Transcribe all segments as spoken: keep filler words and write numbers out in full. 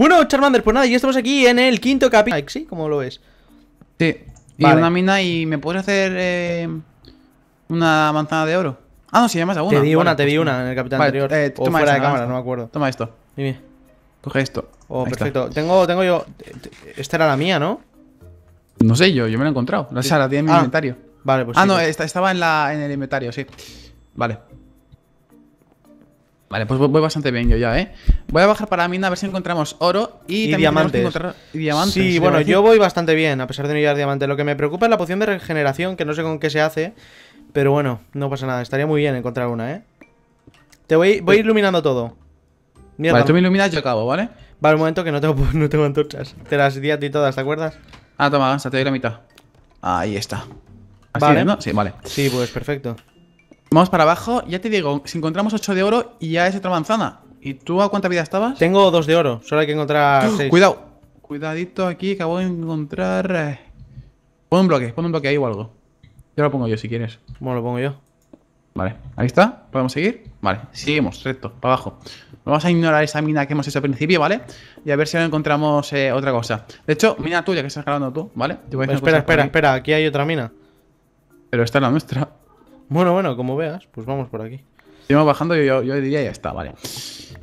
Bueno, Charmander, pues nada, ya estamos aquí en el quinto capítulo. ¿Sí? ¿Cómo lo ves? Sí, y vale. Una mina y me puedes hacer eh, una manzana de oro. Ah, no, si llamas a una. Te di vale, una, te di una en el capitán vale, anterior. Eh, o toma fuera esto, de cámara, esto. No me acuerdo. Toma esto. Dime. Coge esto. Oh, ahí perfecto. Está. Tengo, tengo yo. Esta era la mía, ¿no? No sé yo, yo me la he encontrado. O sea, la tiene en mi ah, inventario. Vale, pues. Ah, sí, no, pues. Esta, estaba en, la, en el inventario, sí. Vale. Vale, pues voy bastante bien yo ya, ¿eh? Voy a bajar para la mina a ver si encontramos oro y, y también diamantes. Que encontrar diamantes. Sí, bueno, yo voy bastante bien, a pesar de no llevar diamantes. Lo que me preocupa es la poción de regeneración, que no sé con qué se hace. Pero bueno, no pasa nada. Estaría muy bien encontrar una, ¿eh? Te voy, voy iluminando todo. Mierda. Vale, tú me iluminas, yo acabo, ¿vale? Vale, un momento que no tengo, no tengo antorchas. Te las di a ti todas, ¿te acuerdas? Ah, toma, Gansta, te doy la mitad. Ahí está. ¿Así vale, ¿no? Sí, vale. Sí, pues perfecto. Vamos para abajo, ya te digo, si encontramos ocho de oro y ya es otra manzana. ¿Y tú a cuánta vida estabas? Tengo dos de oro, solo hay que encontrar seis. ¡Oh, cuidado! Cuidadito aquí, que voy a encontrar... Pon un bloque, pon un bloque ahí o algo. Yo lo pongo yo si quieres. ¿Cómo lo pongo yo? Vale, ahí está, ¿podemos seguir? Vale, seguimos, recto, para abajo. Vamos a ignorar esa mina que hemos hecho al principio, ¿vale? Y a ver si ahora encontramos eh, otra cosa. De hecho, mina tuya que estás grabando tú, ¿vale? Te voy a espera, espera, espera, aquí hay otra mina. Pero esta es la nuestra. Bueno, bueno, como veas, pues vamos por aquí. Seguimos bajando, yo, yo, yo diría ya está, vale.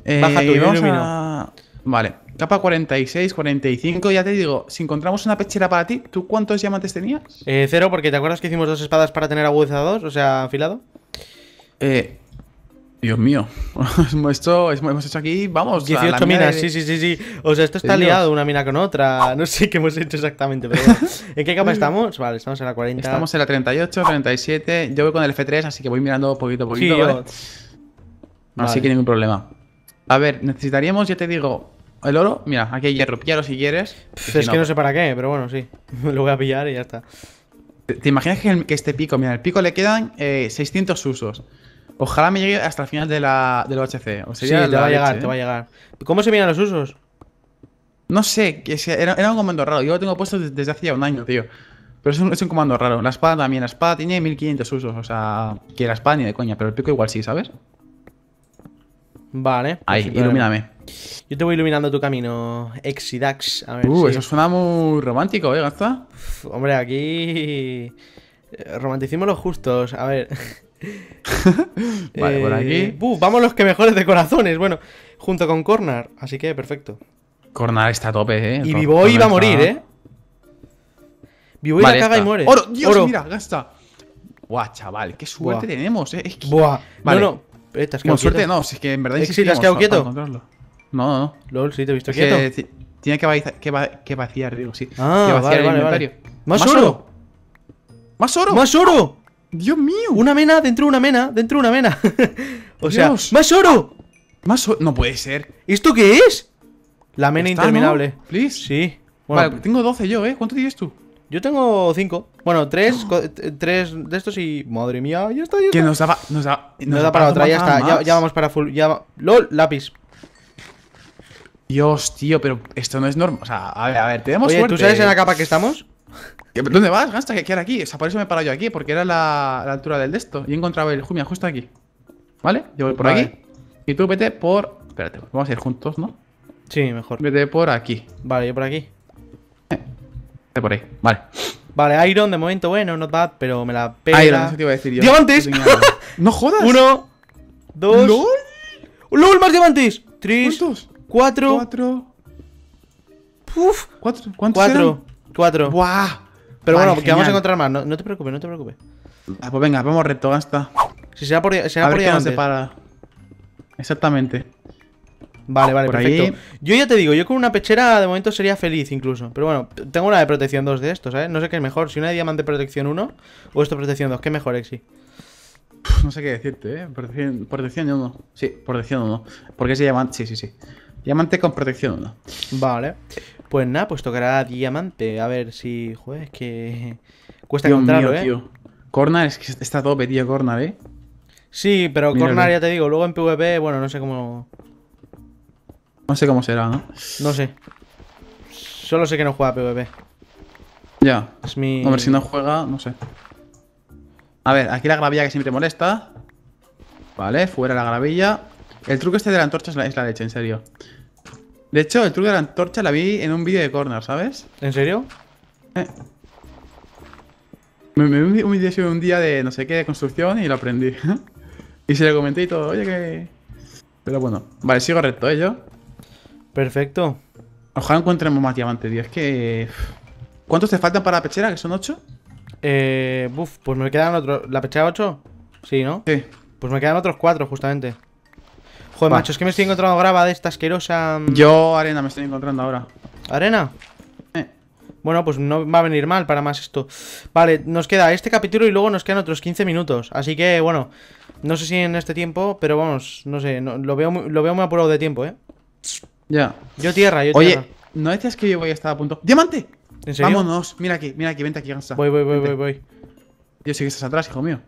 Eh, Baja tú, yo ilumino. A... Vale, capa cuarenta y seis, cuarenta y cinco, ya te digo, si encontramos una pechera para ti, ¿tú cuántos diamantes tenías? Eh, cero, porque ¿te acuerdas que hicimos dos espadas para tener agudizados, o sea, afilado? Eh... Dios mío, esto hemos hecho aquí, vamos, dieciocho minas, de... sí, sí, sí, sí. O sea, esto está Dios. Liado una mina con otra. No sé qué hemos hecho exactamente, pero bueno. ¿En qué capa estamos? Vale, estamos en la cuarenta. Estamos en la treinta y ocho, treinta y siete. Yo voy con el efe tres, así que voy mirando poquito a poquito, sí, ¿vale? Yo... Así vale. Que ningún problema. A ver, necesitaríamos, ya te digo, el oro. Mira, aquí hay hierro, píllalo si quieres. Pff, que es si no. Que no sé para qué, pero bueno, sí. Lo voy a pillar y ya está. ¿Te, te imaginas que, el, que este pico, mira, al pico le quedan eh, seiscientos usos? Ojalá me llegue hasta el final de la, del O H C. O sería sí, te va a llegar, leche, ¿eh? Te va a llegar. ¿Cómo se miran los usos? No sé, era, era un comando raro. Yo lo tengo puesto desde hace ya un año, tío. Pero es un, es un comando raro. La espada también, la espada tiene mil quinientos usos. O sea, que la espada ni de coña, pero el pico igual sí, ¿sabes? Vale. Pues ahí, ilumíname. Yo te voy iluminando tu camino, Exidax. A ver uh, si... eso suena muy romántico, ¿eh, Gansta? Uf, hombre, aquí... Romanticimos los justos. A ver... Vale, eh, por aquí uh, vamos los que mejores de corazones. Bueno, junto con Khornar, así que perfecto. Khornar está a tope, eh. Y B-Boy iba a morir, está... eh B-Boy vale, la caga esta. Y muere. ¡Oro! ¡Dios, ¡Oro! Mira, Gansta! Buah, chaval, qué suerte Buah. tenemos, eh es que... Buah, vale. No, no, esta es que no, suerte no, si es que en verdad es que te has quedado quieto. No, no, no LOL, sí, te he visto es quieto que tiene que, vaciar, que, va, que vaciar, digo, sí ah, que vaciar vale, el inventario vale, vale. ¿Más, ¡Más oro! oro! ¡Más oro! ¡Más oro! ¡Dios mío! Una mena, dentro de una mena, dentro de una mena. O sea, Dios. ¡Más oro! Más oro. No puede ser. ¿Esto qué es? La mena ¿Está, interminable. ¿No? Please. Sí. Bueno, vale, tengo doce yo, ¿eh? ¿Cuánto tienes tú? Yo tengo cinco. Bueno, tres, tres de estos y. Madre mía, ya está, ya está. Que nos da para. Nos da, nos nos da para, para otra, ya está. Ya, ya vamos para full. Ya va... ¡Lol! Lápiz. Dios, tío, pero esto no es normal. O sea, a ver, a ver, tenemos suerte. ¿Tú sabes en la capa que estamos? ¿Dónde vas, Gansta? ¿Qué era aquí? O sea, por eso me he parado yo aquí, porque era la, la altura del de esto. Y he encontrado el Jumia justo aquí. ¿Vale? Yo voy por vale. aquí. Y tú vete por... Espérate, vamos a ir juntos, ¿no? Sí, mejor. Vete por aquí. Vale, yo por aquí. Eh, vete por ahí, vale. Vale, Iron de momento, bueno, not bad, pero me la pega. Iron, eso te iba a decir yo. ¡Diamantes! ¡No jodas! Uno, dos... ¡Lol! ¡Lol, más diamantes! Tres, ¿Cuántos? cuatro... Cuatro... Uf, ¿Cuatro? ¿Cuántos Cuatro, eran? cuatro. ¡Buah! Pero vale, bueno, que vamos a encontrar más, no, no te preocupes, no te preocupes. Ah, pues venga, vamos recto, Gansta. Si será por, será por diamantes. Para... Exactamente. Vale, vale, por perfecto. Ahí... Yo ya te digo, yo con una pechera de momento sería feliz incluso. Pero bueno, tengo una de protección dos de estos, ¿sabes? No sé qué es mejor, si una de diamante protección uno o esto protección dos, ¿qué es mejor, Exi? No sé qué decirte, ¿eh? Protección, protección uno. Sí, protección uno. Porque es diamante, sí, sí, sí. Diamante con protección uno. Vale. Pues nada, pues tocará diamante. A ver si... Joder, es que... Cuesta Dios encontrarlo, mío, ¿eh? Tío. Khornar es que está tope, tío, Khornar, ¿eh? Sí, pero Khornar, ya te digo, luego en PvP, bueno, no sé cómo... No sé cómo será, ¿no? No sé. Solo sé que no juega PvP. Ya. Es mi... Hombre, si no juega, no sé. A ver, aquí la gravilla que siempre molesta. Vale, fuera la gravilla. El truco este de la antorcha es la, es la leche, en serio. De hecho, el truco de la antorcha la vi en un vídeo de Khornar, ¿sabes? ¿En serio? Eh. Me, me vi un vídeo un día de no sé qué, de construcción, y lo aprendí. Y se lo comenté y todo, oye que... Pero bueno, vale, sigo recto, ¿eh? Yo. Perfecto. Ojalá encontremos más diamantes, tío. Es que... ¿Cuántos te faltan para la pechera? ¿Que son ocho? Eh... Buf, pues me quedan otros... ¿La pechera ocho? Sí, ¿no? Sí. Pues me quedan otros cuatro, justamente. Joder, va. Macho, es que me estoy encontrando grava de esta asquerosa... Yo arena me estoy encontrando ahora. ¿Arena? Eh. Bueno, pues no va a venir mal para más esto. Vale, nos queda este capítulo y luego nos quedan otros quince minutos. Así que, bueno, no sé si en este tiempo, pero vamos, no sé, no, lo, veo, lo veo muy apurado de tiempo, ¿eh? Ya. Yo tierra, yo Oye, tierra. Oye, ¿no decías que yo voy a estar a punto? ¡Diamante! ¿En serio? Vámonos, mira aquí, mira aquí, vente aquí, Gangsta. Voy, voy, voy, vente. voy, voy. Yo sé que estás atrás, hijo mío.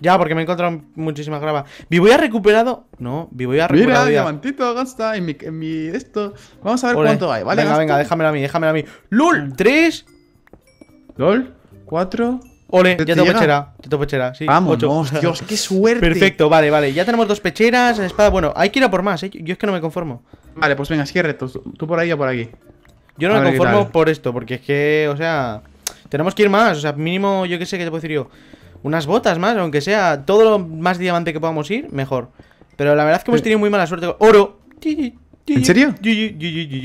Ya, porque me he encontrado muchísimas gravas. Viboi ha recuperado. No, Viboi ha recuperado. Mira, diamantito, Gangsta, en mi, en mi esto. Vamos a ver Olé. cuánto hay, ¿vale? Venga, Gangsta? venga, déjamelo a mí, déjamelo a mí. ¡Lol! ¡Tres! ¡Lol! ¡Cuatro! Ole, ya tengo pechera, ya tengo pechera, sí. Vámonos, ocho. Dios, qué suerte. Perfecto, vale, vale. Ya tenemos dos pecheras, espada. Bueno, hay que ir a por más, ¿eh? Yo es que no me conformo. Vale, pues venga, sigue recto. Tú por ahí o por aquí. Yo no a me conformo por esto, porque es que, o sea, tenemos que ir más. O sea, mínimo, yo qué sé, qué te puedo decir yo. Unas botas más, aunque sea todo lo más diamante que podamos ir, mejor. Pero la verdad es que hemos tenido muy mala suerte con... ¡Oro! ¿En serio?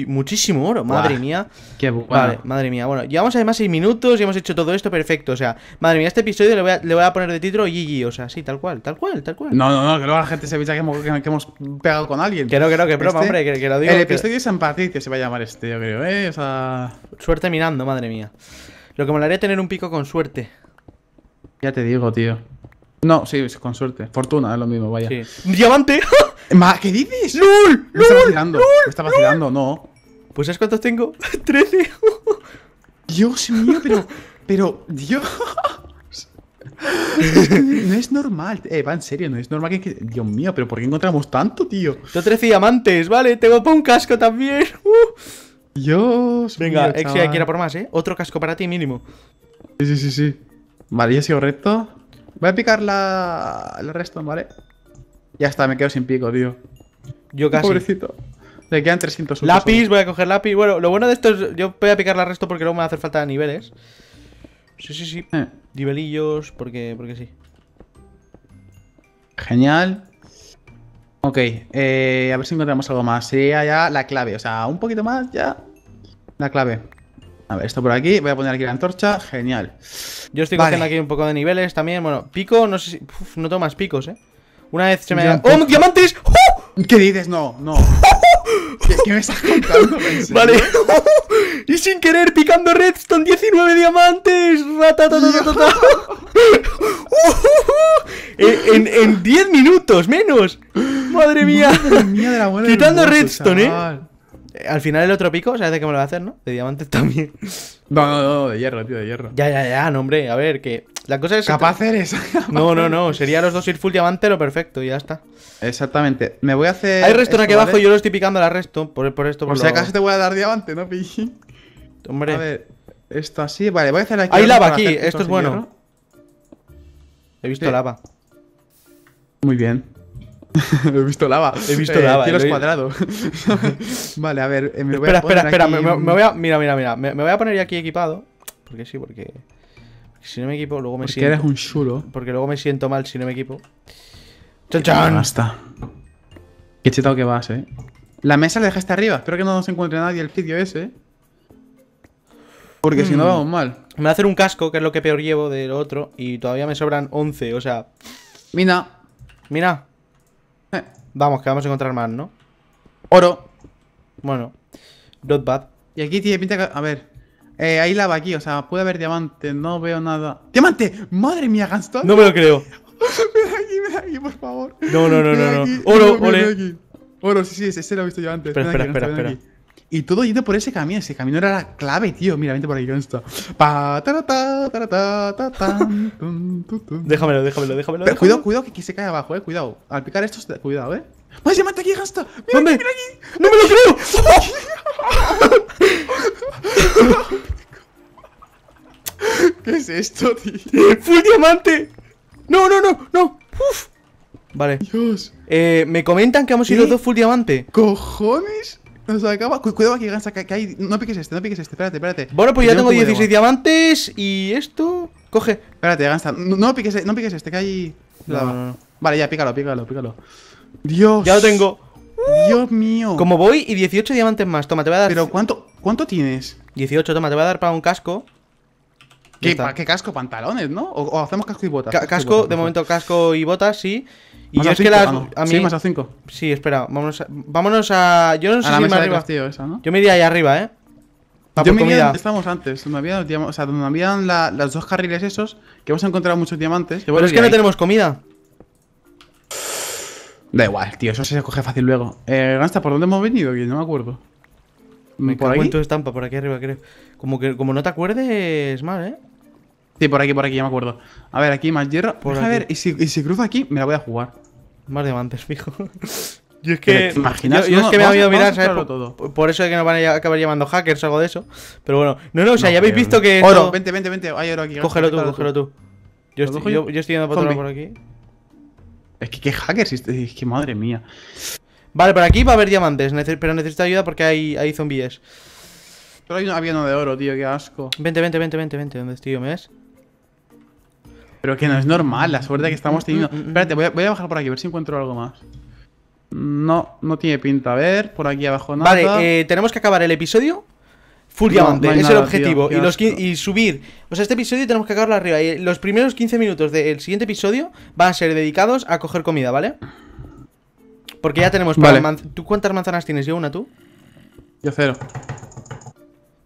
Muchísimo oro, madre mía. Qué bueno. Vale, madre mía. Bueno, llevamos además seis minutos y hemos hecho todo esto perfecto. O sea, madre mía, este episodio le voy a, le voy a poner de título G G. O sea, sí, tal cual, tal cual, tal cual. No, no, no, que luego la gente se piensa que hemos, que, que hemos pegado con alguien. Que no, que no, que broma, este, hombre, que, que lo digo. El episodio de San Patricio se va a llamar este, yo creo, ¿eh? O sea. Suerte mirando, madre mía. Lo que molaría es tener un pico con suerte. Ya te digo, tío. No, sí, con suerte. Fortuna, es lo mismo, vaya. Sí. ¡Diamante! ¿Qué dices? ¡Lul! Me está vacilando, me está vacilando, no. Pues ¿sabes cuántos tengo? ¡trece! Dios mío, pero... Pero... Dios... No es normal. Eh, va, en serio, no es normal que... Dios mío, pero ¿por qué encontramos tanto, tío? Tengo trece diamantes, vale. Tengo para un casco también. Uh. Dios Venga, mío, Exia, quiera por más, ¿eh? Otro casco para ti mínimo. Sí, sí, sí, sí. Vale, ya sigo recto. Voy a picar la... el resto, ¿vale? Ya está, me quedo sin pico, tío. Yo casi. Pobrecito. Le quedan trescientos. Lápiz, solo. voy a coger lápiz. Bueno, lo bueno de esto es... Yo voy a picar la resto porque luego me va a hacer falta niveles. Sí, sí, sí. Eh. Nivelillos, porque, porque sí. Genial. Ok, eh, a ver si encontramos algo más. Sería ya la clave, o sea, un poquito más ya. La clave. A ver, esto por aquí, voy a poner aquí la antorcha, genial. Yo estoy cogiendo vale. aquí un poco de niveles también, bueno, pico, no sé si... Uf, no tengo más picos, eh. Una vez se me da... ¡Oh, diamantes! ¡Oh! ¿Qué dices? No, no. ¿Qué, ¿Qué me estás contando? Vale. Y sin querer, picando redstone, diecinueve diamantes. en, en, en diez minutos, menos. Madre mía. Madre mía de la buena Quitando redstone, chaval. eh. Al final el otro pico, ¿sabes de qué me lo va a hacer, no? De diamantes también. No, no, no, de hierro, tío, de hierro. Ya, ya, ya, no, hombre, a ver, que... La cosa es... Capaz eres. No, no, no, sería los dos ir full diamante lo perfecto, ya está. Exactamente, me voy a hacer... Hay resto aquí abajo, yo lo estoy picando a la resto, por, por esto, por, por si lo... acaso te voy a dar diamante, ¿no, pillín? Hombre. A ver, esto así, vale, voy a hacer aquí... Hay lava aquí, esto es bueno. Hierro. He visto sí. lava. Muy bien. He visto lava. He visto eh, lava. Cielos cuadrados. Vale, a ver. Me voy espera, a poner espera, aquí... espera. Me, me voy a... Mira, mira, mira. Me, me voy a poner aquí equipado. Porque sí, porque. porque si no me equipo, luego me porque siento. Porque eres un chulo. Porque luego me siento mal si no me equipo. ¡Chan, chan! Basta. Qué chetado que vas, eh. La mesa la dejaste arriba. Espero que no nos encuentre nadie el sitio ese. Porque mm. si no, vamos mal. Me va a hacer un casco, que es lo que peor llevo del otro. Y todavía me sobran once, o sea. Mira. Mira. Vamos, que vamos a encontrar más, ¿no? Oro. Bueno, not bad. Y aquí tiene pinta que... A ver, eh, hay lava aquí, o sea, puede haber diamante. No veo nada. ¡Diamante! ¡Madre mía, Gangsta! No me lo creo. Ven aquí, ven aquí, por favor. No, no, no, no, no. Oro, no, ole. Oro, sí, sí, ese, ese lo he visto yo antes. Espera, espera, espera, espera, espera. Y todo yendo por ese camino. Ese camino era la clave, tío. Mira, vente por ahí, Gangsta. Déjamelo, déjamelo, déjamelo. Pero cuidado, cuidado, que se cae abajo, eh. Cuidado. Al picar esto, cuidado, eh. ¡Más diamante aquí, Gangsta! ¡Mira, mira aquí! ¡No me lo creo! ¿Qué es esto, tío? ¡Full diamante! ¡No, no, no, no! ¡Uf! Vale. Dios. Eh, me comentan que hemos ido dos full diamante. ¿Cojones? Nos acaba. Cuidado aquí, Gansa, que hay. No piques este, no piques este. Espérate, espérate. Bueno, pues ya tengo dieciséis diamantes y esto. Coge. Espérate, Gansa. No, no piques, no piques este, que hay. No, no, no. Vale, ya, pícalo, pícalo, pícalo. Dios. Ya lo tengo. Dios mío. Como voy y dieciocho diamantes más. Toma, te voy a dar. Pero ¿cuánto, cuánto tienes? dieciocho, toma, te voy a dar para un casco. ¿Qué, pa, ¿qué casco? ¿Pantalones, no? ¿O, o hacemos casco y botas? Ca casco, y botas, de momento casco y botas, sí. Y yo es cinco, que las. Mano. A mí, sí, más a cinco. Sí, espera, vámonos a. Vámonos a yo no sé a si la mesa de castillo esa, ¿no? Yo me iría ahí arriba, ¿eh? Pa yo me iría donde estábamos antes. Me habían, o sea, donde habían la, los dos carriles esos, que hemos encontrado muchos diamantes. Pero es que ahí no tenemos comida. Da igual, tío, eso se coge fácil luego. Eh, Gangsta, ¿por dónde hemos venido? Yo no me acuerdo. Me por aquí. Tu estampa, por aquí arriba, creo. Como que como no te acuerdes mal, ¿eh? Sí, por aquí, por aquí, ya me acuerdo. A ver, aquí más hierro. Por a ver, y si, y si cruza aquí, me la voy a jugar. Más diamantes, fijo. Yo es que. ¿Te imaginas? Yo, yo no, es que me ha habido mirar, ¿sabes? Todo. Por, por eso es que nos van a acabar llamando hackers o algo de eso. Pero bueno, no, no, o sea, no, ya habéis visto que. Oro, esto... vente, vente, vente. Hay oro aquí. Cógelo tú, cógelo tú. Yo estoy, yo, yo estoy yendo para otro lado por aquí. Es que qué hackers, es que madre mía. Vale, por aquí va a haber diamantes, pero necesito ayuda porque hay, hay zombies. Pero hay un avión de oro, tío, qué asco. Vente, vente, vente, vente, vente, ¿dónde estoy yo? ¿Me ves? Pero que no es normal la suerte que estamos teniendo. Mm, mm, mm. Espérate, voy a, voy a bajar por aquí, a ver si encuentro algo más. No, no tiene pinta. A ver, por aquí abajo nada. Vale, eh, tenemos que acabar el episodio full no, diamante, no es nada, el objetivo. Tío, y, los y subir, o sea, este episodio tenemos que acabarlo arriba. Y los primeros quince minutos del siguiente episodio van a ser dedicados a coger comida, ¿vale? Porque ya tenemos para vale. ¿Tú cuántas manzanas tienes? ¿Yo una, tú? Yo cero.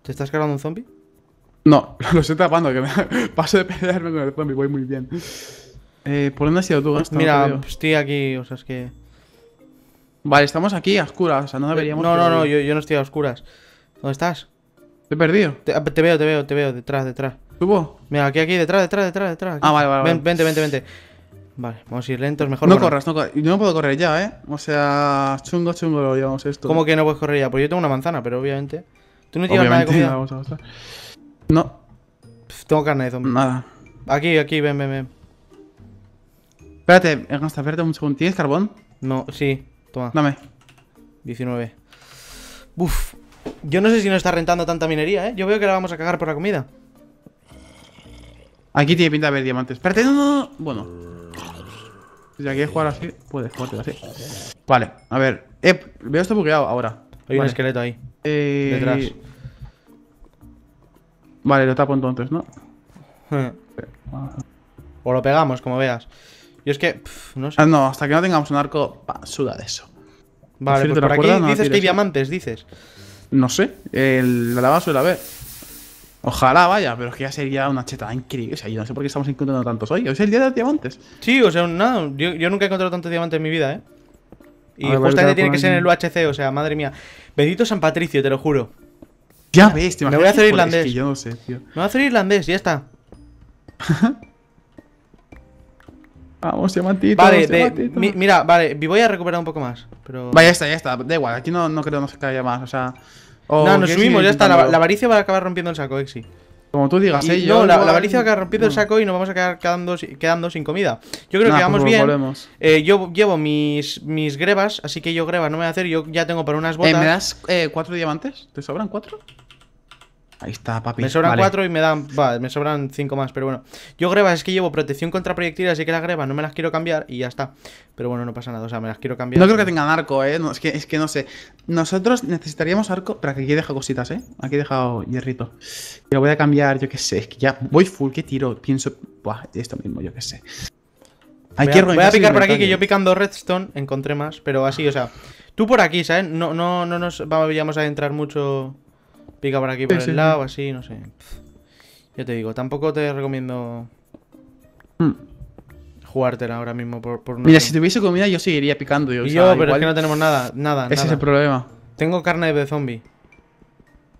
¿Te estás cargando un zombie? No, lo estoy tapando, que me paso de pelearme con el zombie, voy muy bien. Eh, ¿Por dónde has ido tú, Gangsta? Mira, no estoy aquí, o sea, es que... Vale, estamos aquí a oscuras, o sea, no deberíamos... Eh, no, no, no, yo, yo no estoy a oscuras. ¿Dónde estás? Te he perdido. Te, te veo, te veo, te veo, detrás, detrás. ¿Subo? Mira, aquí, aquí, detrás, detrás, detrás, detrás. Aquí. Ah, vale, vale, vale. Vente, vente, vente. Vale, vamos a ir lentos, mejor. No bueno. corras, no corras. Yo no puedo correr ya, ¿eh? O sea, chungo, chungo lo llevamos esto. ¿Cómo que no puedes correr ya? Pues yo tengo una manzana, pero obviamente... ¿Tú no tienes obviamente, nada de comida? Vamos a mostrar. No. Pff, tengo carne de zombie. Nada. Aquí, aquí, ven, ven, ven. Espérate, Gangsta, espérate un segundo. ¿Tienes carbón? No, sí. Toma. Dame. diecinueve. Uf. Yo no sé si nos está rentando tanta minería, ¿eh? Yo veo que la vamos a cagar por la comida. Aquí tiene pinta de haber diamantes. Espérate, no, no, no. Bueno. Si la quieres jugar así, puedes jugarte así. Vale, a ver. Eh, veo esto bugueado ahora. Hay vale. un esqueleto ahí. Eh... Detrás. Vale, lo tapo entonces, ¿no? O lo pegamos, como veas. Yo es que. Pff, no sé. Ah, no, hasta que no tengamos un arco. Pa, suda de eso. Vale, pues por aquí no dices que hay diamantes, dices. No sé. Eh, la lava suele haber. Ojalá vaya, pero es que ya sería una cheta increíble. O sea, yo no sé por qué estamos encontrando tantos hoy. Hoy es el día de los diamantes. Sí, o sea, nada. Yo, yo nunca he encontrado tantos diamantes en mi vida, ¿eh? Y ver, justamente tiene que ahí. ser en el U H C, o sea, madre mía. Bendito San Patricio, te lo juro. Ya ves, te imaginas. Me voy a hacer irlandés. Es que yo no sé, tío. Me voy a hacer irlandés, ya está. Vamos, diamantito. Vale, de, mi, mira, vale, voy a recuperar un poco más. Pero... Vale, ya está, ya está. Da igual, aquí no, no creo que haya más, o sea. Oh, no, nos subimos, ya está. La, la avaricia va a acabar rompiendo el saco, Exi. Como tú digas, y, ¿eh? Yo no, la, la avaricia va a acabar rompiendo no. el saco y nos vamos a quedar quedando, quedando sin comida. Yo creo nah, que vamos pues bien. Eh, yo llevo mis, mis grebas, así que yo grebas no me voy a hacer. Yo ya tengo para unas botas. Eh, ¿Me das eh, cuatro diamantes? ¿Te sobran cuatro? Ahí está, papi. Me sobran vale. cuatro y me dan. Va, me sobran cinco más, pero bueno. Yo grebas es que llevo protección contra proyectiles, así que las grebas no me las quiero cambiar y ya está. Pero bueno, no pasa nada, o sea, me las quiero cambiar. No creo que tengan arco, eh. No, es, que, es que no sé. Nosotros necesitaríamos arco. Pero aquí he dejado cositas, eh. Aquí he dejado hierrito. Y lo voy a cambiar, yo qué sé. Es que ya voy full, qué tiro. Pienso. Buah, esto mismo, yo qué sé. Hay voy, que a, voy a picar por aquí, que yo picando redstone encontré más, pero así, o sea. Tú por aquí, ¿sabes? No, no, no nos vamos a adentrar mucho. Pica por aquí, por sí, el sí, lado, sí. así, no sé. Yo te digo, tampoco te recomiendo mm. jugártela ahora mismo por, por Mira, no... si tuviese comida yo seguiría picando. Yo, y yo, o sea, pero igual... es que no tenemos nada, nada, Ese nada. es el problema. Tengo carne de zombie.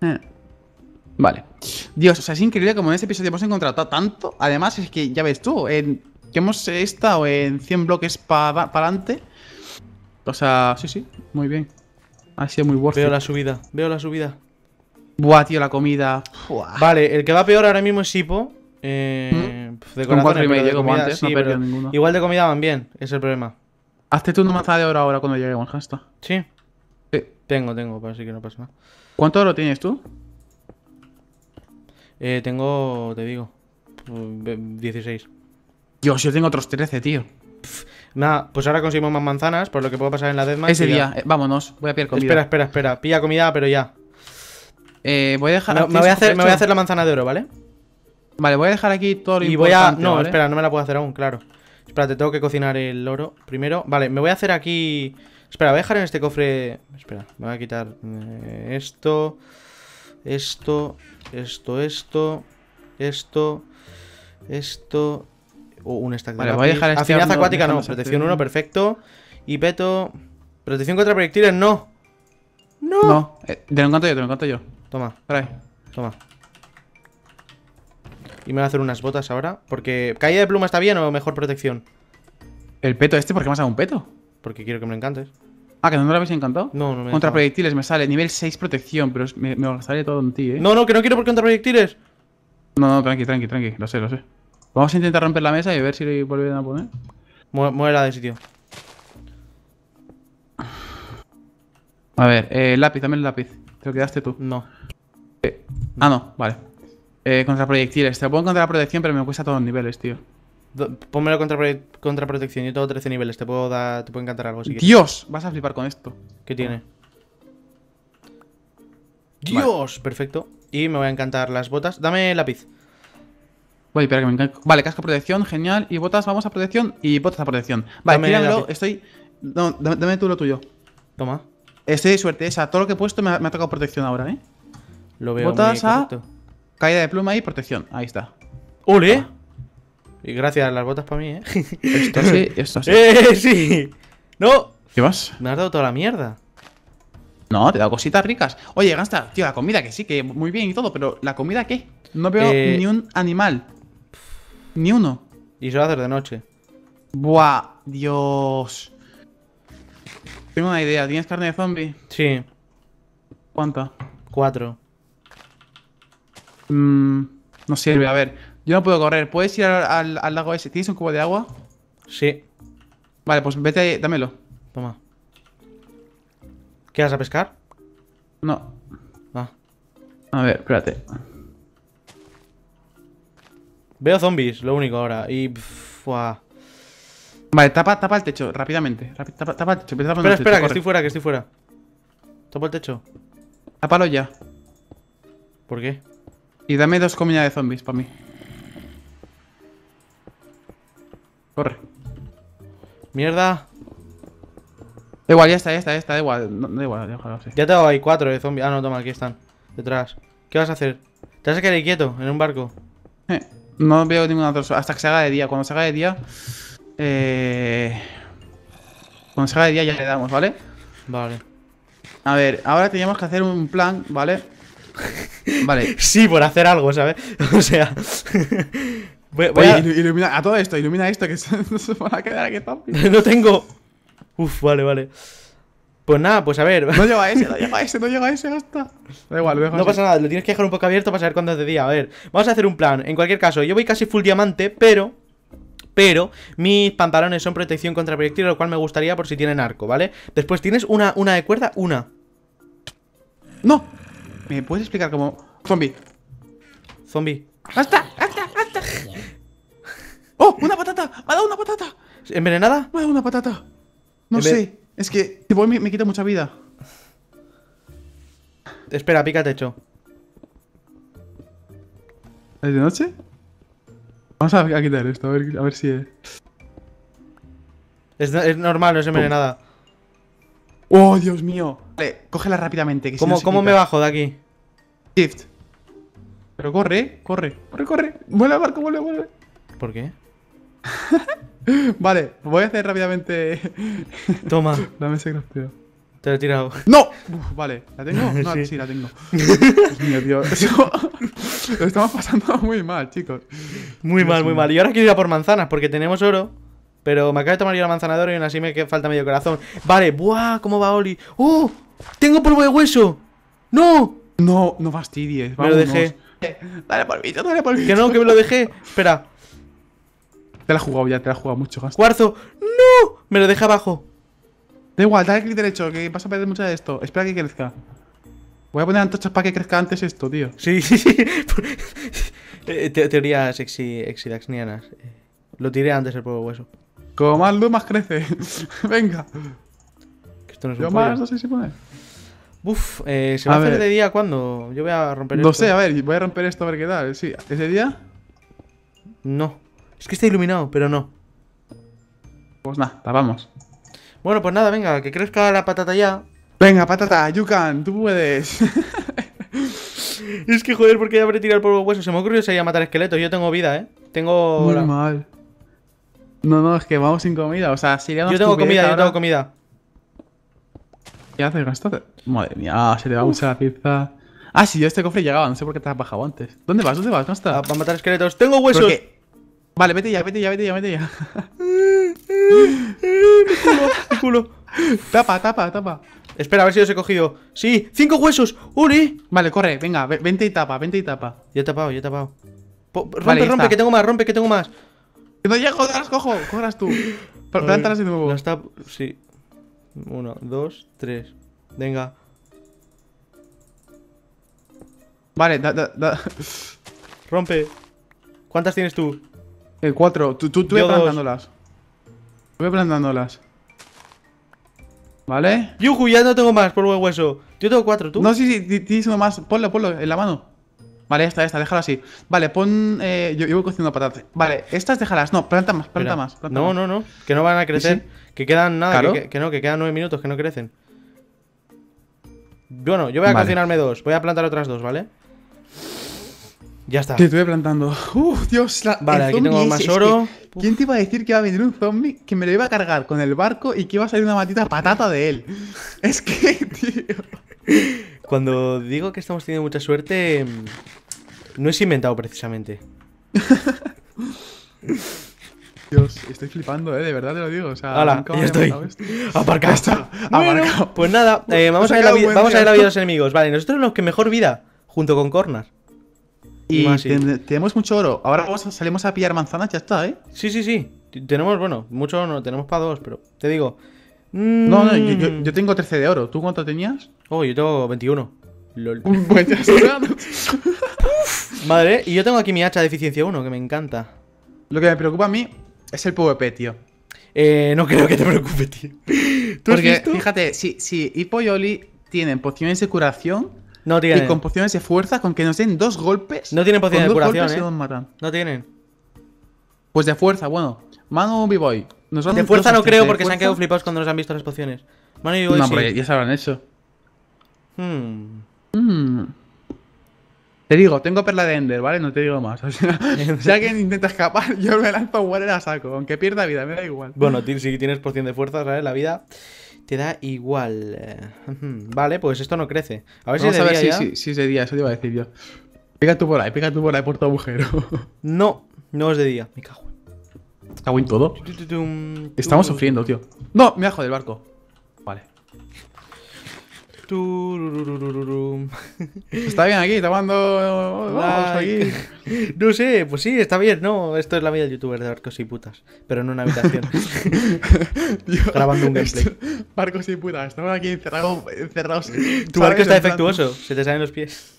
Eh. Vale. Dios, o sea, es increíble como en este episodio hemos encontrado tanto. Además, es que, ya ves tú, en... que hemos estado en cien bloques para pa adelante. O sea, sí, sí, muy bien. Ha sido muy worth. Veo la subida, veo la subida. Buah, tío, la comida. Buah. Vale, el que va peor ahora mismo es Shippo. Eh, ¿Mm? De con cuatro y medio, como antes, sí, no pero ninguno. Igual de comida van bien, es el problema. Hazte tú una manzana de oro ahora cuando lleguemos, Gangsta. Sí. Sí. Tengo, tengo, para así que no pasa nada. ¿Cuánto oro tienes tú? Eh, tengo, te digo, dieciséis. Dios, yo tengo otros trece, tío. Pff, nada, pues ahora conseguimos más manzanas, por lo que puedo pasar en la deathmatch. Ese día, ya. Eh, vámonos, voy a pillar comida. Espera, espera, espera, pilla comida, pero ya. Eh, voy a dejar... Me, me, voy a hacer, me voy a hacer la manzana de oro, ¿vale? Vale, voy a dejar aquí todo lo y importante, voy a... No, ¿vale? Espera, no me la puedo hacer aún, claro. Espérate, tengo que cocinar el oro primero. Vale, me voy a hacer aquí... Espera, voy a dejar en este cofre... Espera, me voy a quitar esto... Esto... Esto, esto... Esto... Esto... Oh, un stack de vale, lápiz. Voy a dejar este Afinidad acuática no, protección uno, perfecto. Y peto... Protección contra proyectiles, no. No. No, eh, te lo encanto yo, te lo encanto yo. Toma, trae, toma. Y me voy a hacer unas botas ahora. Porque caída de pluma está bien o mejor protección. ¿El peto este? ¿Por qué me has dado un peto? Porque quiero que me lo encantes. Ah, ¿que no me lo habéis encantado? No, no me Contra proyectiles me sale, nivel seis protección. Pero me, me gastaría todo en ti, eh. No, no, que no quiero por contra proyectiles. No, no, tranqui, tranqui, tranqui, lo sé, lo sé. Vamos a intentar romper la mesa y ver si lo vuelven a poner. Muévela de sitio. A ver, eh, lápiz, dame el lápiz. ¿Te lo quedaste tú? No. Eh, ah, no, vale. Eh, contra proyectiles. Te lo pongo contra la protección, pero me cuesta todos los niveles, tío. Do, pónmelo contra, contra protección. Yo tengo trece niveles. Te puedo dar, te puedo encantar algo si quieres. ¡Dios! Vas a flipar con esto. ¿Qué tiene? ¡Dios! Vale. Perfecto. Y me voy a encantar las botas. Dame lápiz. Voy, espera que me encanto. Vale, casco protección, genial. Y botas, vamos a protección. Y botas a protección. Vale, tíramelo. Estoy. No, dame, dame tú lo tuyo. Toma. Estoy de suerte esa. Todo lo que he puesto me ha, me ha tocado protección ahora, ¿eh? Lo veo. Botas muy a. Caída de pluma y protección. Ahí está. ¡Ole! Ah. Y gracias, las botas para mí, ¿eh? Esto sí, esto sí. ¡Eh, sí! ¡No! ¿Qué vas? Me has dado toda la mierda. No, te he dado cositas ricas. Oye, Gangsta, tío, la comida que sí, que muy bien y todo, pero ¿la comida qué? No veo eh... ni un animal. Ni uno. Y se va a hacer de noche. Buah, Dios. Tengo una idea. ¿Tienes carne de zombie? Sí. ¿Cuánta? Cuatro. Mm, no sirve. A ver, yo no puedo correr. ¿Puedes ir al, al, al lago ese? ¿Tienes un cubo de agua? Sí. Vale, pues vete ahí. Dámelo. Toma. ¿Qué vas a pescar? No. Ah. A ver, espérate. Veo zombies, lo único ahora. Y... Pff, vale, tapa, tapa el techo, rápidamente. Rápid, tapa, tapa el techo. Empieza a poner espera, espera, que corre. Estoy fuera, que estoy fuera. Tapa el techo. Tápalo ya. ¿Por qué? Y dame dos comidas de zombies para mí. Corre. Mierda. Da igual, ya está, ya está, ya está. Da igual, no, da igual, déjalo así. Ya tengo ahí cuatro de zombies. Ah, no, toma, aquí están. Detrás. ¿Qué vas a hacer? Te vas a quedar ahí quieto, en un barco. Eh, no veo ninguna otra. Hasta que se haga de día. Cuando se haga de día. Eh... Cuando se haga de día ya le damos, ¿vale? Vale. A ver, ahora teníamos que hacer un plan, ¿vale? Vale. Sí, por hacer algo, ¿sabes? O sea. voy, voy Oye, a... ilumina a todo esto, ilumina esto, que no se van a quedar aquí zombies. No tengo. Uf, vale, vale. Pues nada, pues a ver. No llega a ese, no llega a ese, no llega a ese, hasta. Da igual, lo dejo. No así. Pasa nada, lo tienes que dejar un poco abierto para saber cuándo es de día. A ver, vamos a hacer un plan. En cualquier caso, yo voy casi full diamante, pero. Pero mis pantalones son protección contra proyectiles, lo cual me gustaría por si tienen arco, ¿vale? Después tienes una, una de cuerda, una. ¡No! ¿Me puedes explicar cómo? Zombie. Zombie. ¡Hasta! ¡Hasta! ¡Hasta! ¡Oh! ¡Una patata! ¡Me ha dado una patata! ¿Envenenada? ¡Me ha dado una patata! No sé. Es que te voy, me, me quita mucha vida. Espera, pica techo. ¿Es de noche? Vamos a, a quitar esto, a ver, a ver si es. es... Es normal, no se me ve nada. ¡Oh, Dios mío! Vale, cógela rápidamente. Que ¿Cómo, si no ¿cómo me bajo de aquí? Shift. Pero corre, corre, corre, corre. Vuelve al barco, vuelve, vuelve. ¿Por qué? Vale, voy a hacer rápidamente. Toma. Dame ese crafting. Te lo he tirado. ¡No! Uf, vale, ¿la tengo? No, sí, sí la tengo. Dios mío, tío. Eso... Lo estamos pasando muy mal, chicos. Muy mal, muy mal. Y ahora quiero ir a por manzanas, porque tenemos oro. Pero me acabo de tomar yo la manzana de oro y aún así me falta medio corazón. Vale, ¡buah! ¿Cómo va Oli? ¡Oh! ¡Tengo polvo de hueso! ¡No! No, no fastidies. Vámonos. Me lo dejé. Dale polvito, dale polvito. Que no, que me lo dejé. Espera. Te la has jugado ya, te la has jugado mucho, Gangsta. ¡Cuarzo! ¡No! Me lo dejé abajo. Da igual, dale clic derecho, que vas a perder mucho de esto. Espera que crezca. Voy a poner antorchas para que crezca antes esto, tío. Sí, sí, sí. Te teorías exidaxnianas. Lo tiré antes el polvo hueso. Como más luz, más crece. Venga. Que esto no es un Yo pollo. más no sé si poner. Uf, eh, ¿se va a, a hacer de día cuándo? Yo voy a romper no esto. No sé, a ver, voy a romper esto a ver qué tal. Sí, ¿es de día? No. Es que está iluminado, pero no. Pues nada, tapamos. Bueno, pues nada, venga, que crezca la patata ya. Venga, patata, you can, tú puedes. Es que joder, porque ya habré tirado el polvo hueso. Se me ocurrió sería matar esqueletos. Yo tengo vida, eh. Tengo. Muy mal. No, no, es que vamos sin comida. O sea, si le damos Yo tengo comida, ahora... yo tengo comida. ¿Qué haces, Gangsta? Madre mía, se te va Uf. mucho la pizza. Ah, si yo a este cofre llegaba, no sé por qué te has bajado antes. ¿Dónde vas? ¿Dónde vas? ¿Dónde estás? Para matar esqueletos. ¡Tengo huesos! Porque... Vale, vete ya, vete ya, vete ya, vete ya. Mi culo, mi culo. Tapa, tapa, tapa. Espera, a ver si los he cogido. ¡Sí! ¡Cinco huesos! ¡Uri! Vale, corre, venga, vente y tapa, vente y tapa. Yo he tapado, yo he tapado. Po rompe, vale, rompe, está. que tengo más, rompe, que tengo más. ¡No llego! ¡Las cojo! ¡Cógelas tú! Plántalas de nuevo. Las tap... Sí. Uno, dos, tres. Venga. Vale, da, da, da. Rompe. ¿Cuántas tienes tú? El cuatro. Tú, tú, tú ve plantándolas. Tú ve plantándolas. ¿Vale? Yuju, ya no tengo más polvo de hueso. Yo tengo cuatro, ¿tú? No, sí, sí, tienes uno más. Ponlo, ponlo en la mano. Vale, esta, esta, déjala así. Vale, pon... Eh, yo, yo voy cociendo patatas. Vale, estas déjalas. No, planta más, planta Espera. más. Planta no, más. no, no. Que no van a crecer. ¿Sí? Que quedan nada. ¿Claro? Que, que no, que quedan nueve minutos, que no crecen. Bueno, yo voy a vale. cocinarme dos. Voy a plantar otras dos, ¿vale? Ya está. Te estuve plantando. Uf, Dios. La, vale, aquí tengo más es, oro. Es que, ¿quién te iba a decir que iba a venir un zombie que me lo iba a cargar con el barco y que iba a salir una matita patata de él? Es que, tío... Cuando digo que estamos teniendo mucha suerte, no es inventado precisamente. Dios, estoy flipando, eh, de verdad te lo digo. O sea, Ala, ya estoy. Aparca esto. Bueno, pues nada, eh, vamos, a ver la vida, vamos a ver la vida de los enemigos. Vale, nosotros los que mejor vida, junto con Khornar. Y ten tenemos mucho oro. Ahora vamos a, salimos a pillar manzanas, ya está, ¿eh? Sí, sí, sí. Tenemos, bueno, mucho oro, tenemos para dos, pero te digo. Mm. No, no, yo, yo, yo tengo trece de oro. ¿Tú cuánto tenías? Oh, yo tengo veintiuno. Lol. Pues ya está. Madre, y yo tengo aquí mi hacha de eficiencia uno, que me encanta. Lo que me preocupa a mí es el PvP, tío. Eh, no creo que te preocupe, tío. ¿Tú Porque, has visto? Fíjate, si, si Hippo y Oli tienen pociones de curación. No tienen. Y con pociones de fuerza, con que nos den dos golpes. No tienen pociones de curación, eh. Matan. No tienen. Pues de fuerza, bueno. Mano o B-Boy. De fuerza no creo porque se han quedado flipados cuando nos han visto las pociones. Mano y B-Boy. No, hombre, ya se habrán hecho. Hmm. Hmm. Te digo, tengo perla de Ender, ¿vale? No te digo más. O sea, si alguien intenta escapar, yo me lanzo a jugar y la saco. Aunque pierda vida, me da igual. Bueno, si tienes porción de fuerza, ¿sabes? La vida te da igual. Vale, pues esto no crece. A ver Vamos si es de día. Sí, sí, sí, es de día, eso te iba a decir yo. Pica tú por ahí, pica tú por ahí por tu agujero. No, no es de día. Me cago. Cago en todo. Estamos sufriendo, tío. No, me bajo del barco. Vale. Está bien aquí, tomando... Vamos, aquí. No sé, pues sí, está bien, ¿no? Esto es la vida del youtuber de barcos y putas. Pero en una habitación. Tío, grabando un gameplay. Esto, barcos y putas, estamos aquí encerrados. encerrados tu barco está defectuoso, se te salen los pies.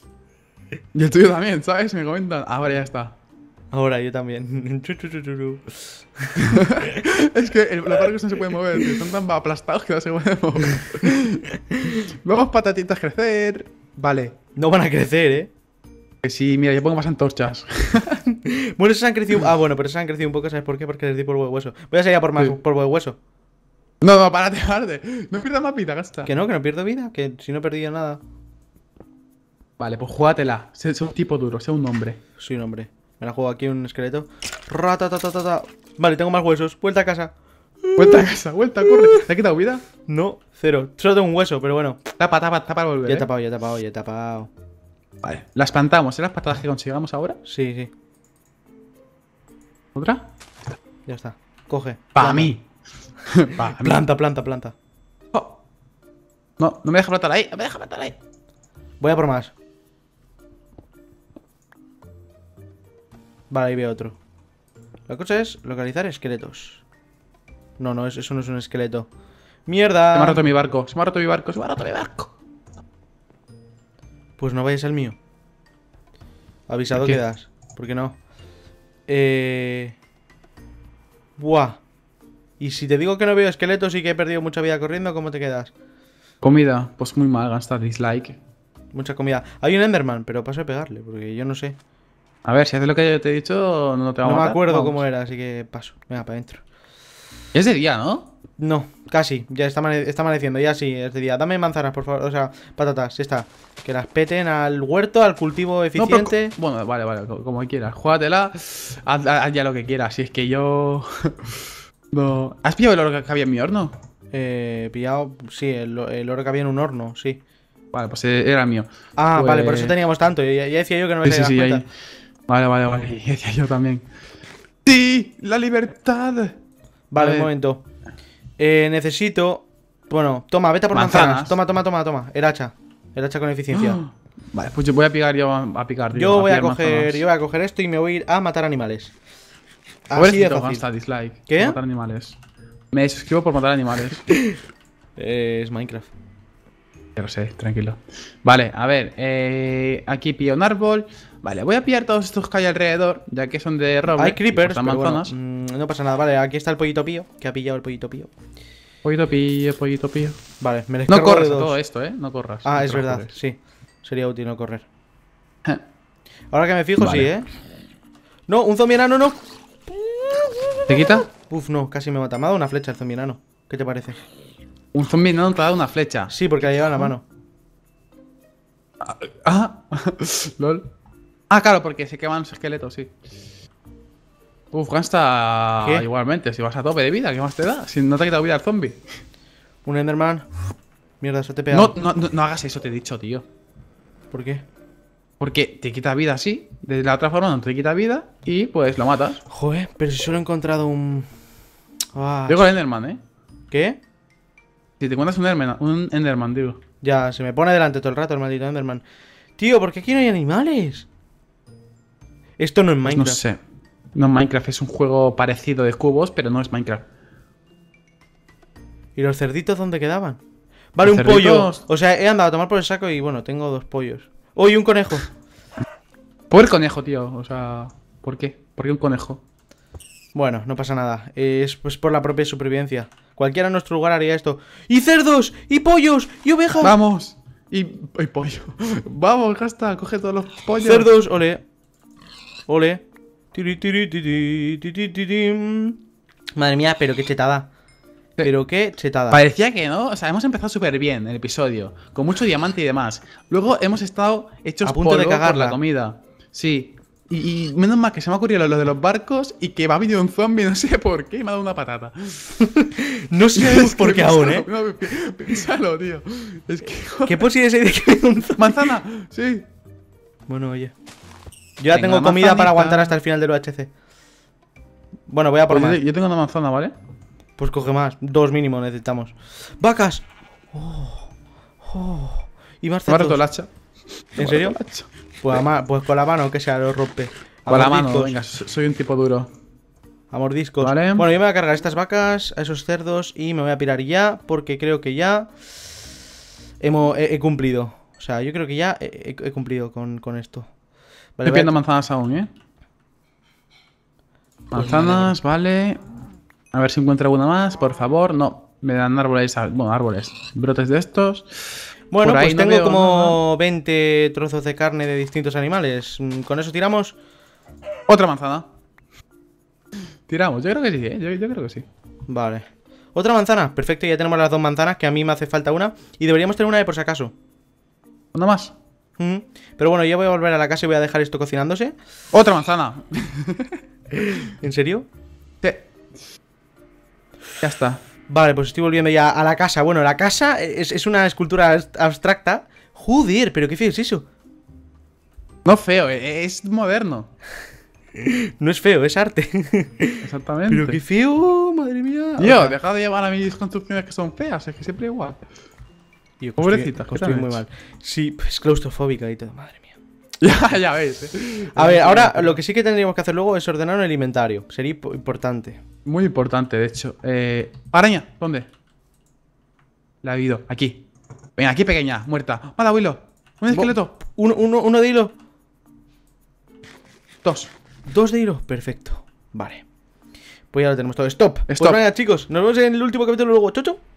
Y el tuyo también, ¿sabes? Me comentan. Ahora ya está. Ahora yo también. Es que el, los barcos no se pueden mover, están tan aplastados que no se pueden mover. Vamos patatitas crecer. Vale. No van a crecer, eh. Que sí, mira, yo pongo más antorchas. Bueno, esas han crecido. Ah, bueno, pero esas han crecido un poco, ¿sabes por qué? Porque les di polvo de hueso. Voy a salir a por más sí. polvo de hueso. No, no, párate, párate. No pierdas más vida, Gasta. Que no, que no pierdo vida, que si no he perdido nada. Vale, pues jugátela. Sé un tipo duro, sé un hombre. Soy un hombre. Me la juego aquí un esqueleto. Ratatatatata. Vale, tengo más huesos. Vuelta a casa. Vuelta a casa, vuelta, corre. ¿Te ha quitado vida? No, cero. Solo tengo un hueso, pero bueno. Tapa, tapa, tapa para volver. Ya he tapado, ya he tapado, ya he tapado. Vale. ¿Las plantamos? ¿Eh? ¿Las patadas que consigamos ahora? Sí, sí. ¿Otra? Ya está. Coge. Para mí. Pa mí. Planta, planta, planta. Oh. No, no me deja plantar ahí. No me deja plantar ahí. Voy a por más. Vale, ahí veo otro. La cosa es localizar esqueletos. No, no, eso no es un esqueleto. ¡Mierda! Se me ha roto mi barco, se me ha roto mi barco, se me ha roto mi barco. Pues no vayas al mío. Avisado quedas. ¿Por qué no? Eh... Buah. Y si te digo que no veo esqueletos y que he perdido mucha vida corriendo, ¿cómo te quedas? Comida. Pues muy mal, gasta dislike. Mucha comida. Hay un Enderman, pero paso a pegarle, porque yo no sé. A ver, si haces lo que yo te he dicho, no te va a matar. No me acuerdo Vamos. cómo era, así que paso. Venga, para adentro. Es de día, ¿no? No, casi. Ya está, amane está amaneciendo, ya sí, es de día. Dame manzanas, por favor. O sea, patatas, ya está. Que las peten al huerto, al cultivo eficiente. No, pero... Bueno, vale, vale, como, como quieras. Júgatela, haz, haz ya lo que quieras. Si es que yo... no. ¿Has pillado el oro que había en mi horno? Eh, he pillado... Sí, el, el oro que había en un horno, sí. Vale, pues era mío. Ah, pues... vale, por eso teníamos tanto. Ya, ya decía yo que no me sí, sí, sí, cuenta. Ahí... Vale, vale, vale. Ya decía yo también. ¡Sí! ¡La libertad! Vale, vale. Un momento. Eh, necesito... Bueno, toma, vete a por manzanas. manzanas. Toma, toma, toma, toma. El hacha. El hacha con eficiencia. Oh, vale, pues yo voy a picar, yo a picar. Yo, yo voy a, a coger manzanas. Yo voy a coger esto y me voy a ir a matar animales. Así de fácil. Dislike. ¿Qué? Matar animales. Me suscribo por matar animales. eh, es Minecraft. Pero sé, tranquilo. Vale, a ver. Eh, aquí pillo un árbol. Vale, voy a pillar todos estos que hay alrededor, ya que son de roble. Hay creepers, pero bueno, no pasa nada. Vale, aquí está el pollito pío, que ha pillado el pollito pío. Pollito pío, pollito pío. Vale, me No corras de dos. A todo esto, ¿eh? No corras. Ah, no es verdad, correr. sí. Sería útil no correr. Ahora que me fijo, vale. sí, ¿eh? No, un zombie enano, no. ¿Te quita? Uf, no, casi me mata. Me ha dado una flecha el zombie enano. ¿Qué te parece? Un zombie enano te ha dado una flecha. Sí, porque la lleva en la mano. Ah, lol. Ah, claro, porque se queman los esqueletos, sí. Uf, gasta ¿Qué? igualmente. Si vas a tope de vida, ¿qué más te da? Si no te ha quitado vida el zombie. Un Enderman. Mierda, eso te pega. No, no, no, no hagas eso, te he dicho, tío. ¿Por qué? Porque te quita vida, sí. De la otra forma no te quita vida y pues lo matas. Joder, pero si solo he encontrado un... Ah, digo el Enderman, ¿eh? ¿Qué? Si te encuentras un Enderman, un Enderman, digo. Ya, se me pone delante todo el rato el maldito Enderman. Tío, ¿por qué aquí no hay animales? Esto no es Minecraft. Pues no sé. No es Minecraft, es un juego parecido de cubos, pero no es Minecraft. ¿Y los cerditos dónde quedaban? Vale, un pollo. O sea, he andado a tomar por el saco y bueno, tengo dos pollos. ¡Oh, y un conejo! ¿Por el conejo, tío? O sea, ¿por qué? ¿Por qué un conejo? Bueno, no pasa nada. Es pues por la propia supervivencia. Cualquiera en nuestro lugar haría esto. ¡Y cerdos! ¡Y pollos! ¡Y ovejas! ¡Vamos! Y, y pollo. ¡Vamos, gasta! Coge todos los pollos. Cerdos, ole. Ole. Madre mía, pero qué chetada. Pero qué chetada. Parecía que no. O sea, hemos empezado súper bien el episodio. Con mucho diamante y demás. Luego hemos estado hechos a punto polvo de cagar la comida. Sí. Y, y menos mal que se me ha ocurrido lo de los barcos y que va a venir un zombie, no sé por qué, y me ha dado una patata. No sabemos por qué aún, ¿eh? No, piénsalo, tío. Es que, ¿qué posibilidades hay de que venga un zombie? Manzana, sí. Bueno, oye. Yo ya tengo, tengo comida para aguantar hasta el final del U H C. Bueno, voy a por pues más. Yo tengo una manzana, ¿vale? Pues coge más. Dos mínimo necesitamos. ¡Vacas! Oh, oh. Y más cerdos. ¿Te el hacha? ¿En serio? Hacha. Pues, a pues con la mano, que sea, lo rompe. A con la mano, discos. Venga, soy un tipo duro. A mordiscos. Vale. Bueno, yo me voy a cargar a estas vacas, a esos cerdos y me voy a pirar ya porque creo que ya hemos, he, he cumplido. O sea, yo creo que ya he, he cumplido con, con esto. Vale, estoy pidiendo manzanas aún, ¿eh? Manzanas, vale. A ver si encuentro alguna más, por favor. No, me dan árboles, bueno, árboles, brotes de estos. Bueno, pues tengo no como nada. veinte trozos de carne de distintos animales. Con eso tiramos... Otra manzana. Tiramos, yo creo que sí, ¿eh? Yo, yo creo que sí. Vale. Otra manzana, perfecto, ya tenemos las dos manzanas, que a mí me hace falta una. Y deberíamos tener una de por si acaso. ¿Una más? Pero bueno, yo voy a volver a la casa y voy a dejar esto cocinándose. ¡Otra manzana! ¿En serio? Sí. Ya está. Vale, pues estoy volviendo ya a la casa. Bueno, la casa es, es una escultura abstracta. Joder, pero qué feo es eso. No feo, es moderno. No es feo, es arte. Exactamente. Pero qué feo, madre mía. Tío, dejad de llevar a mis construcciones que son feas. Es que siempre igual. Yo construí, pobrecita, construí muy mal. Sí, es claustrofóbica y todo, madre mía. Ya, ya ves, ¿eh? A ver, ahora lo que sí que tendríamos que hacer luego es ordenar el inventario. Sería importante. Muy importante, de hecho. Eh, araña, ¿dónde? La he vivido. Aquí. Ven, aquí, pequeña. Muerta. Mala, Willow. Un esqueleto. Uno, uno, uno de hilo. Dos. Dos de hilo. Perfecto. Vale. Pues ya lo tenemos todo. Stop. Stop. Pues nada, chicos. Nos vemos en el último capítulo luego. Chocho.